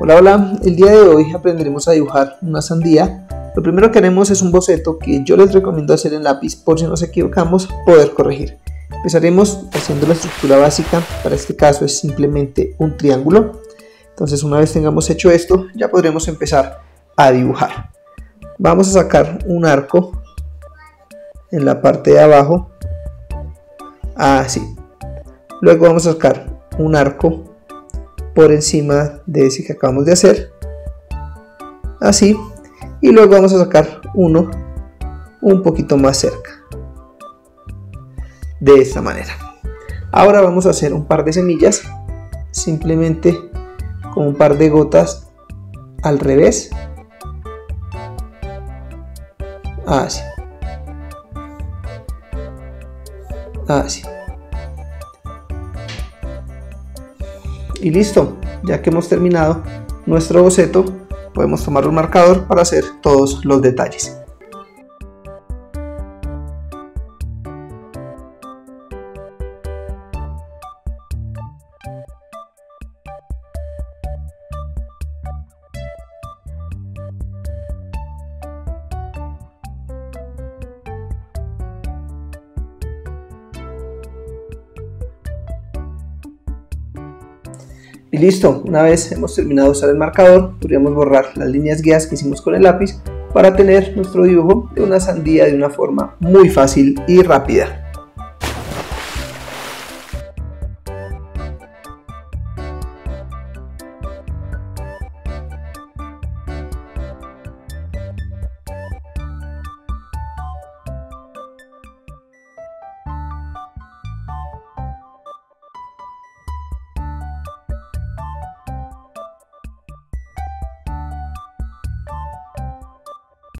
Hola, hola, el día de hoy aprenderemos a dibujar una sandía. Lo primero que haremos es un boceto que yo les recomiendo hacer en lápiz por si nos equivocamos poder corregir. Empezaremos haciendo la estructura básica, para este caso es simplemente un triángulo. Entonces una vez tengamos hecho esto ya podremos empezar a dibujar. Vamos a sacar un arco en la parte de abajo, así. Luego vamos a sacar un arco por encima de ese que acabamos de hacer, así. Y luego vamos a sacar uno un poquito más cerca, de esta manera. Ahora vamos a hacer un par de semillas, simplemente con un par de gotas al revés, así, así. Y listo, ya que hemos terminado nuestro boceto, podemos tomar un marcador para hacer todos los detalles. Y listo, una vez hemos terminado de usar el marcador, podríamos borrar las líneas guías que hicimos con el lápiz para tener nuestro dibujo de una sandía de una forma muy fácil y rápida.